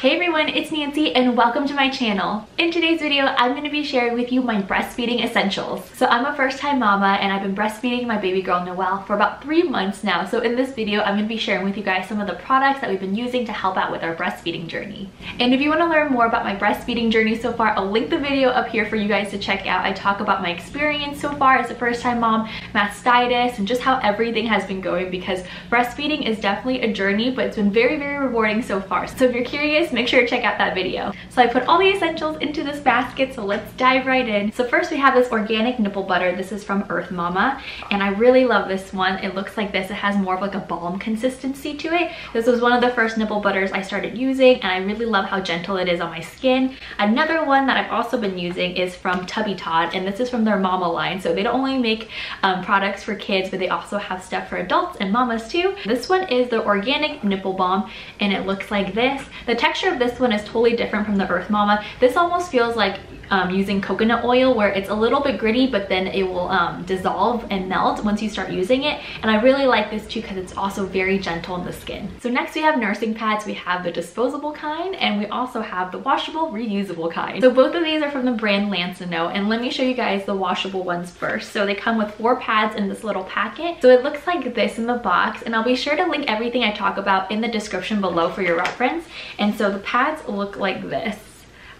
Hey everyone, it's Nancy and welcome to my channel. In today's video, I'm going to be sharing with you my breastfeeding essentials. So I'm a first-time mama and I've been breastfeeding my baby girl Noelle for about 3 months now. So in this video, I'm going to be sharing with you guys some of the products that we've been using to help out with our breastfeeding journey. And if you want to learn more about my breastfeeding journey so far, I'll link the video up here for you guys to check out. I talk about my experience so far as a first-time mom, mastitis, and just how everything has been going because breastfeeding is definitely a journey, but it's been very, very rewarding so far. So if you're curious, make sure to check out that video. So I put all the essentials into this basket, so let's dive right in. So first we have this organic nipple butter. This is from Earth Mama and I really love this one. It looks like this. It has more of like a balm consistency to it. This was one of the first nipple butters I started using and I really love how gentle it is on my skin. Another one that I've also been using is from Tubby Todd and this is from their Mama line. So they don't only make products for kids, but they also have stuff for adults and mamas too. This one is the organic nipple balm and it looks like this. The texture of this one is totally different from the Earth Mama. This almost feels like using coconut oil where it's a little bit gritty, but then it will dissolve and melt once you start using it. And I really like this too because it's also very gentle on the skin. So next we have nursing pads. We have the disposable kind and we also have the washable, reusable kind. So both of these are from the brand Lansinoh and let me show you guys the washable ones first. So they come with 4 pads in this little packet. So it looks like this in the box and I'll be sure to link everything I talk about in the description below for your reference. And so the pads look like this.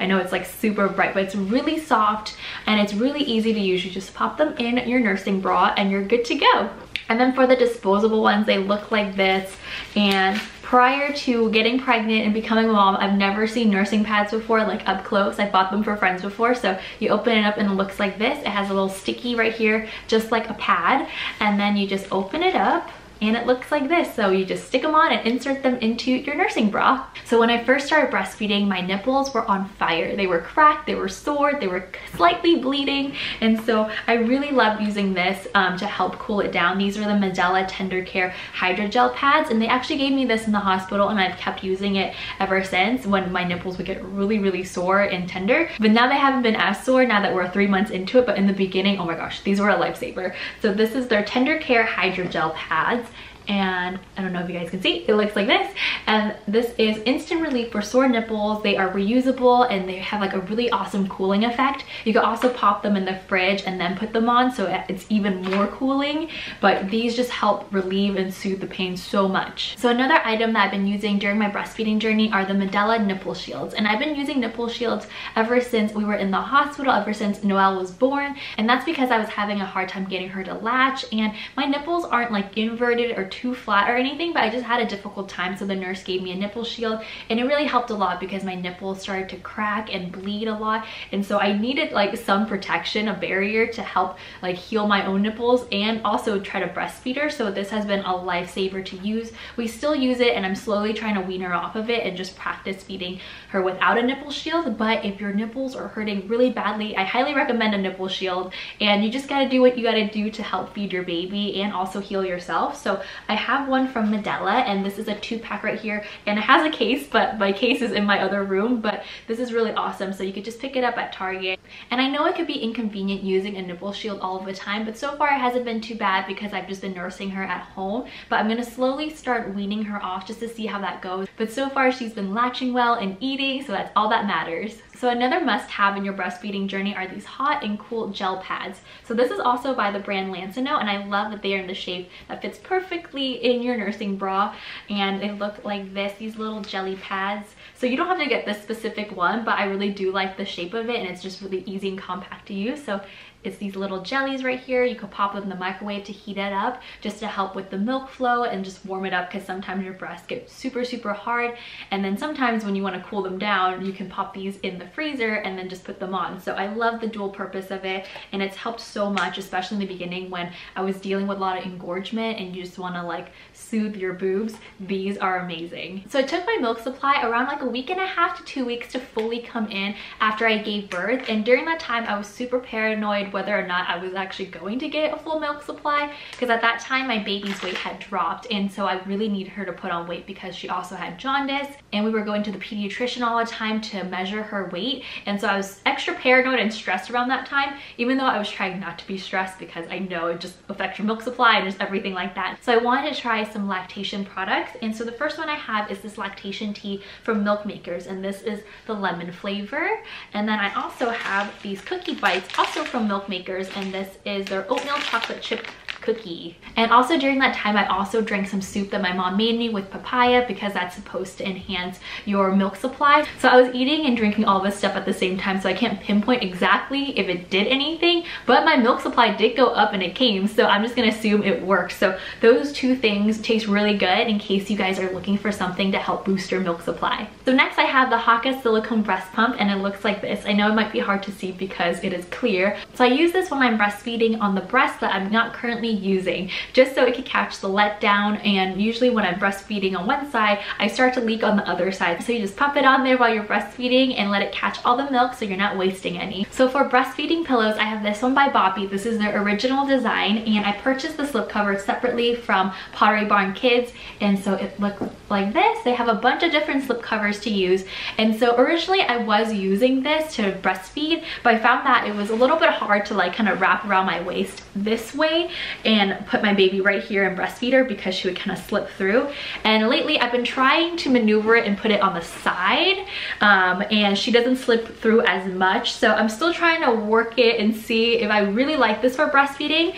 I know it's like super bright, but it's really soft and it's really easy to use. You just pop them in your nursing bra and you're good to go. And then for the disposable ones, they look like this. And prior to getting pregnant and becoming a mom, I've never seen nursing pads before, like up close. I bought them for friends before. So you open it up and it looks like this. It has a little sticky right here, just like a pad. And then you just open it up. And it looks like this. So you just stick them on and insert them into your nursing bra. So when I first started breastfeeding, my nipples were on fire. They were cracked, they were sore, they were slightly bleeding. And so I really love using this to help cool it down. These are the Medela Tender Care Hydrogel pads. And they actually gave me this in the hospital and I've kept using it ever since when my nipples would get really, really sore and tender. But now they haven't been as sore now that we're 3 months into it. But in the beginning, oh my gosh, these were a lifesaver. So this is their Tender Care Hydrogel pads. And I don't know if you guys can see, it looks like this. And this is instant relief for sore nipples. They are reusable and they have like a really awesome cooling effect. You can also pop them in the fridge and then put them on so it's even more cooling, but these just help relieve and soothe the pain so much. So another item that I've been using during my breastfeeding journey are the Medela nipple shields. And I've been using nipple shields ever since we were in the hospital, ever since Noelle was born. And that's because I was having a hard time getting her to latch and my nipples aren't like inverted or too flat or anything, but I just had a difficult time. So the nurse gave me a nipple shield and it really helped a lot because my nipples started to crack and bleed a lot. And so I needed like some protection, a barrier to help like heal my own nipples and also try to breastfeed her. So this has been a lifesaver to use. We still use it and I'm slowly trying to wean her off of it and just practice feeding her without a nipple shield. But if your nipples are hurting really badly, I highly recommend a nipple shield and you just gotta do what you gotta do to help feed your baby and also heal yourself. So I have one from Medela and this is a 2-pack right here and it has a case, but my case is in my other room, but this is really awesome. So you could just pick it up at Target. And I know it could be inconvenient using a nipple shield all of the time, but so far it hasn't been too bad because I've just been nursing her at home, but I'm gonna slowly start weaning her off just to see how that goes. But so far she's been latching well and eating, so that's all that matters. So another must-have in your breastfeeding journey are these hot and cool gel pads. So this is also by the brand Lansinoh, and I love that they are in the shape that fits perfectly in your nursing bra. And they look like this, these little jelly pads. So you don't have to get this specific one, but I really do like the shape of it, and it's just really easy and compact to use. So it's these little jellies right here. You could pop them in the microwave to heat it up just to help with the milk flow and just warm it up because sometimes your breasts get super, super hard. And then sometimes when you want to cool them down, you can pop these in the freezer and then just put them on. So I love the dual purpose of it and it's helped so much, especially in the beginning when I was dealing with a lot of engorgement and you just want to like soothe your boobs. These are amazing. So it took my milk supply around like a week and a half to 2 weeks to fully come in after I gave birth. And during that time, I was super paranoid decide whether or not I was actually going to get a full milk supply, because at that time my baby's weight had dropped, and so I really needed her to put on weight because she also had jaundice, and we were going to the pediatrician all the time to measure her weight. And so I was extra paranoid and stressed around that time, even though I was trying not to be stressed because I know it just affects your milk supply and just everything like that. So I wanted to try some lactation products, and so the first one I have is this lactation tea from Milk Makers, and this is the lemon flavor. And then I also have these cookie bites, also from Milk Makers, and this is their oatmeal chocolate chip cookie. And also during that time I also drank some soup that my mom made me with papaya, because that's supposed to enhance your milk supply. So I was eating and drinking all this stuff at the same time, so I can't pinpoint exactly if it did anything, but my milk supply did go up and it came, so I'm just gonna assume it worked. So those two things taste really good in case you guys are looking for something to help boost your milk supply. So next I have the Haakaa silicone breast pump, and it looks like this. I know it might be hard to see because it is clear, so I use this when I'm breastfeeding on the breast that I'm not currently using, just so it could catch the let down. And usually when I'm breastfeeding on one side, I start to leak on the other side, so you just pop it on there while you're breastfeeding and let it catch all the milk so you're not wasting any. So for breastfeeding pillows, I have this one by Boppy. This is their original design, and I purchased the slipcover separately from Pottery Barn Kids, and so it looked like this. They have a bunch of different slipcovers to use, and so originally I was using this to breastfeed, but I found that it was a little bit hard to like kind of wrap around my waist this way and put my baby right here and breastfeed her, because she would kind of slip through. And lately I've been trying to maneuver it and put it on the side, and she doesn't slip through as much, so I'm still trying to work it and see if I really like this for breastfeeding.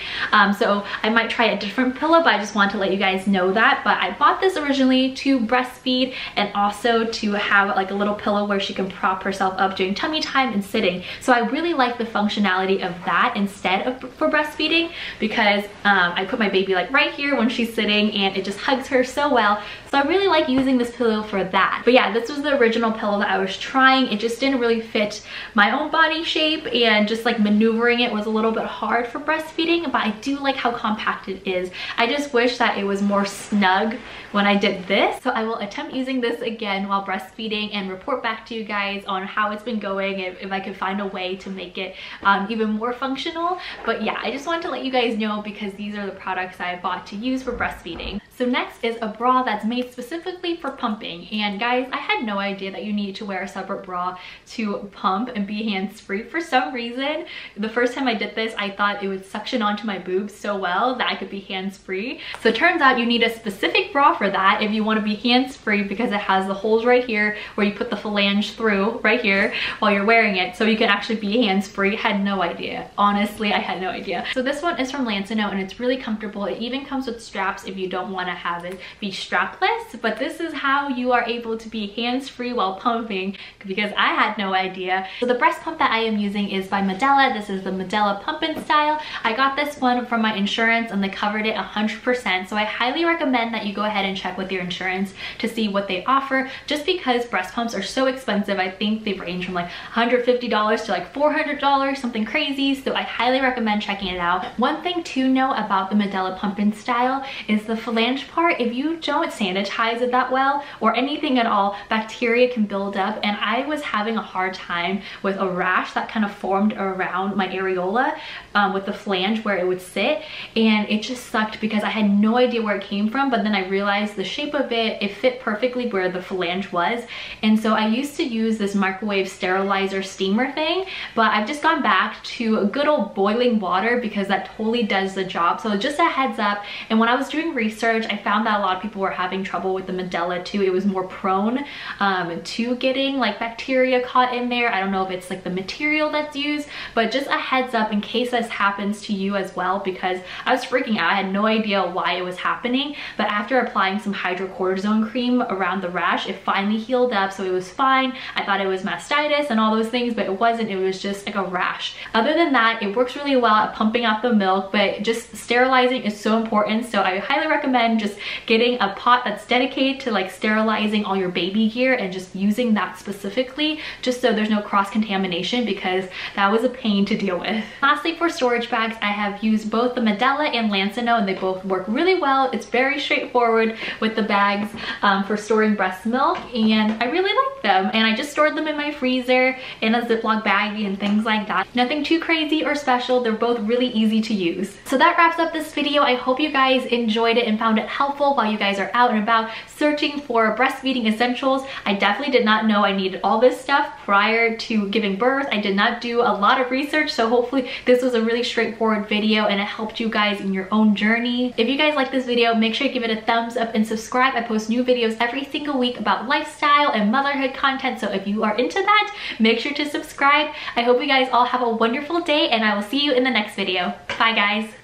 So I might try a different pillow, but I just want to let you guys know that. But I bought this originally to breastfeed and also to have like a little pillow where she can prop herself up during tummy time and sitting, so I really like the functionality of that instead of for breastfeeding, because I put my baby like right here when she's sitting and it just hugs her so well. So I really like using this pillow for that. But yeah, this was the original pillow that I was trying. It just didn't really fit my own body shape, and just like maneuvering it was a little bit hard for breastfeeding, but I do like how compact it is. I just wish that it was more snug when I did this. So I will attempt using this again while breastfeeding and report back to you guys on how it's been going, if I could find a way to make it even more functional. But yeah, I just wanted to let you guys know, because these are the products I bought to use for breastfeeding. So next is a bra that's made specifically for pumping. And guys, I had no idea that you needed to wear a separate bra to pump and be hands-free. For some reason, the first time I did this, I thought it would suction onto my boobs so well that I could be hands-free. So it turns out you need a specific bra for that if you want to be hands-free, because it has the holes right here where you put the phalange through right here while you're wearing it, so you can actually be hands-free. I had no idea. Honestly, I had no idea. So this one is from Lansinoh, and it's really comfortable. It even comes with straps if you don't want to have it be strapless. But this is how you are able to be hands-free while pumping, because I had no idea. So the breast pump that I am using is by Medela. This is the Medela Pumpin' Style. I got this one from my insurance and they covered it 100%. So I highly recommend that you go ahead and check with your insurance to see what they offer, just because breast pumps are so expensive. I think they range from like $150 to like $400, something crazy. So I highly recommend checking it out. One thing to know about the Medela Pumpin' Style is the phalange part. If you don't sanitize it that well or anything at all, bacteria can build up, and I was having a hard time with a rash that kind of formed around my areola with the flange where it would sit, and it just sucked because I had no idea where it came from. But then I realized the shape of it, it fit perfectly where the phalange was, and so I used to use this microwave sterilizer steamer thing, but I've just gone back to a good old boiling water because that totally does the job. So just a heads up. And when I was doing research, I found that a lot of people were having trouble with the Medela too. It was more prone to getting like bacteria caught in there. I don't know if it's like the material that's used, but just a heads up in case this happens to you as well, because I was freaking out. I had no idea why it was happening, but after applying some hydrocortisone cream around the rash, it finally healed up, so it was fine. I thought it was mastitis and all those things, but it wasn't. It was just like a rash. Other than that, it works really well at pumping out the milk, but just sterilizing is so important. So I highly recommend recommend just getting a pot that's dedicated to like sterilizing all your baby gear and just using that specifically, just so there's no cross-contamination, because that was a pain to deal with. Lastly, for storage bags, I have used both the Medela and Lansinoh, and they both work really well. It's very straightforward with the bags for storing breast milk, and I really like them, and I just stored them in my freezer in a Ziploc bag and things like that. Nothing too crazy or special. They're both really easy to use. So that wraps up this video. I hope you guys enjoyed it and found it helpful while you guys are out and about searching for breastfeeding essentials. I definitely did not know I needed all this stuff prior to giving birth. I did not do a lot of research, so hopefully this was a really straightforward video and it helped you guys in your own journey. If you guys like this video, make sure you give it a thumbs up and subscribe. I post new videos every single week about lifestyle and motherhood content, so if you are into that, make sure to subscribe. I hope you guys all have a wonderful day, and I will see you in the next video. Bye guys.